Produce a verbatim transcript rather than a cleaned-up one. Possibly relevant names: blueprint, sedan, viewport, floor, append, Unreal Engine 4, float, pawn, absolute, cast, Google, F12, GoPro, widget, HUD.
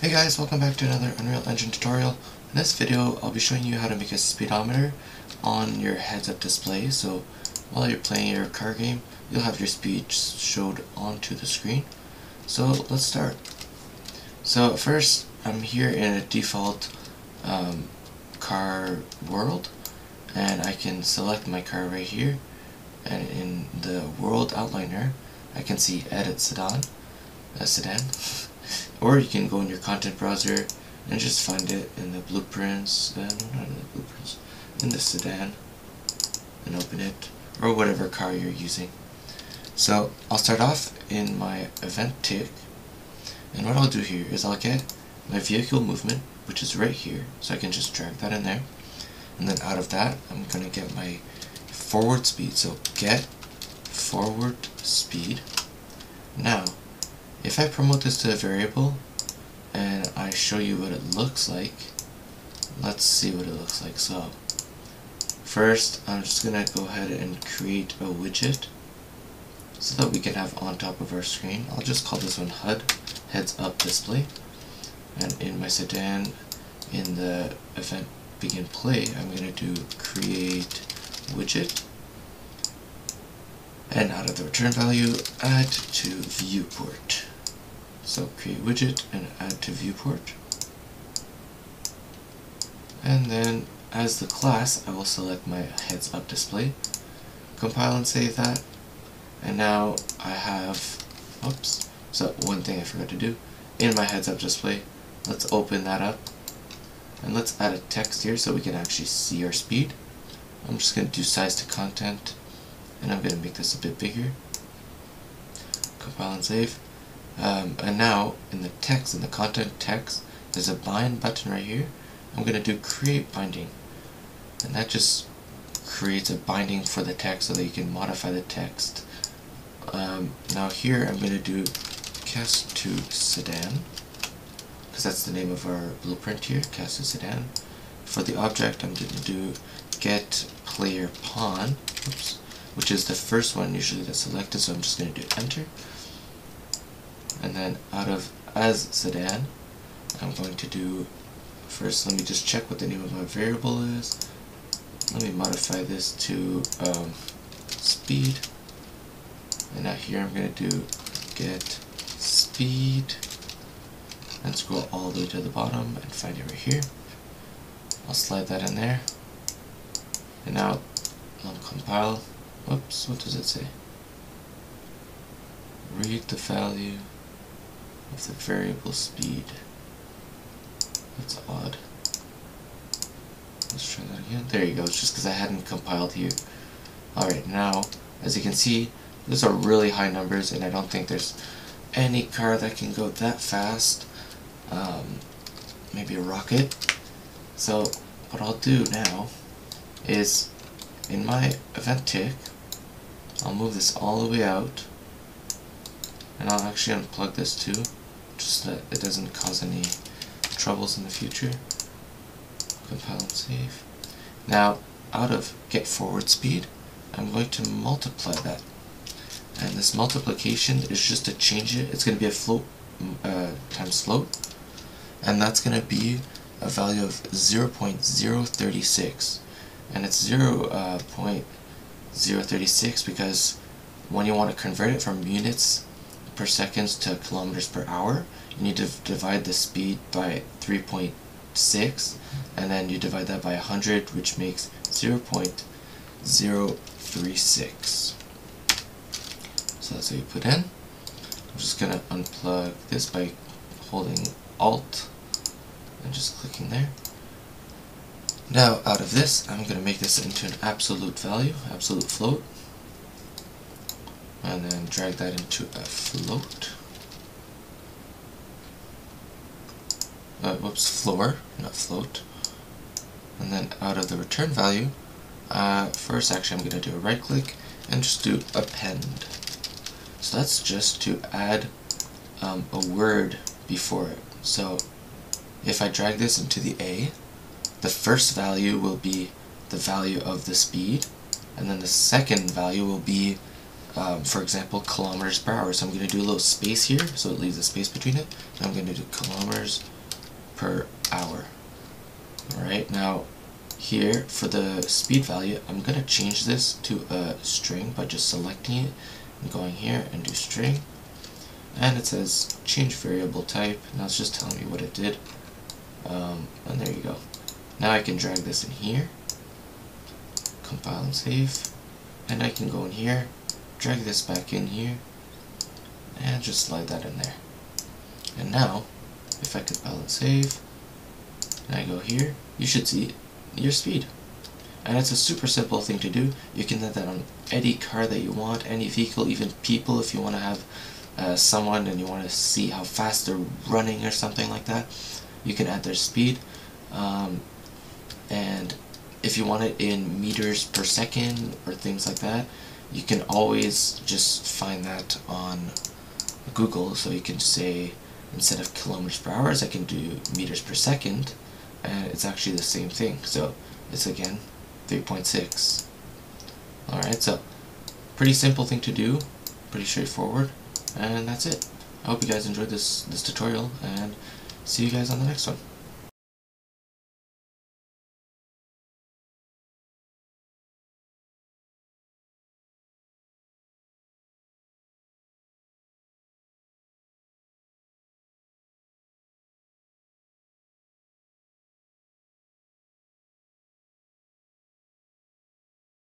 Hey guys, welcome back to another Unreal Engine tutorial. In this video, I'll be showing you how to make a speedometer on your heads-up display. So while you're playing your car game, you'll have your speed showed onto the screen. So let's start. So first, I'm here in a default um, car world, and I can select my car right here. And in the world outliner, I can see edit sedan, a sedan. Or you can go in your content browser and just find it in the blueprints, uh, not in the blueprints, in the sedan, and open it, or whatever car you're using. So I'll start off in my event tick, and what I'll do here is I'll get my vehicle movement, which is right here, so I can just drag that in there, and then out of that I'm going to get my forward speed, so get forward speed. Now if I promote this to a variable and I show you what it looks like, let's see what it looks like. So first I'm just gonna go ahead and create a widget so that we can have on top of our screen. I'll just call this one H U D, heads up display, and in my sedan, in the event begin play, I'm gonna do create widget, and out of the return value add to viewport. So create widget and add to viewport. And then as the class, I will select my heads up display, compile and save that. And now I have, oops, so one thing I forgot to do, in my heads up display, let's open that up and let's add a text here so we can actually see our speed. I'm just gonna do size to content, and I'm gonna make this a bit bigger. Compile and save. Um, and now in the text, in the content text, there's a bind button right here. I'm going to do create binding, and that just creates a binding for the text so that you can modify the text. Um, now here I'm going to do cast to sedan, because that's the name of our blueprint here, cast to sedan. For the object I'm going to do get player pawn, oops, which is the first one usually that's selected, so I'm just going to do enter. And then out of as sedan, I'm going to do, first let me just check what the name of my variable is. Let me modify this to um, speed. And now here I'm going to do get speed, and scroll all the way to the bottom and find it right here. I'll slide that in there. And now I'll compile. Whoops, what does it say? Read the value of the variable speed. That's odd. Let's try that again. There you go. It's just because I hadn't compiled here. Alright, now as you can see, those are really high numbers, and I don't think there's any car that can go that fast. Um, maybe a rocket. So what I'll do now is in my event tick, I'll move this all the way out, and I'll actually unplug this too, just so that it doesn't cause any troubles in the future. Compile and save. Now out of get forward speed, I'm going to multiply that, and this multiplication is just to change it. It's going to be a float uh, times float, and that's going to be a value of zero point zero three six. And it's zero point zero three six because when you want to convert it from units per seconds to kilometers per hour, you need to divide the speed by three point six, and then you divide that by one hundred, which makes zero point zero three six. So that's what you put in. I'm just going to unplug this by holding Alt and just clicking there. Now out of this, I'm going to make this into an absolute value, absolute float, and then drag that into a float. Uh, whoops, floor, not float. And then out of the return value, uh, first actually I'm going to do a right click and just do append. So that's just to add um, a word before it. So if I drag this into the A, the first value will be the value of the speed, and then the second value will be um, for example, kilometers per hour. So I'm going to do a little space here, so it leaves a space between it. And I'm going to do kilometers per hour. Alright, now here for the speed value, I'm going to change this to a string by just selecting it and going here and do string. And it says change variable type. Now it's just telling me what it did. Um, and there you go. Now I can drag this in here, compile and save, and I can go in here, drag this back in here, and just slide that in there. And now, if I compile and save, and I go here, you should see your speed. And it's a super simple thing to do. You can do that on any car that you want, any vehicle, even people if you want to have uh, someone and you want to see how fast they're running or something like that. You can add their speed, um, and if you want it in meters per second or things like that, you can always just find that on Google. So you can say, instead of kilometers per hour, I can do meters per second, and it's actually the same thing. So it's again three point six. Alright, so pretty simple thing to do, pretty straightforward, and that's it. I hope you guys enjoyed this, this tutorial, and see you guys on the next one.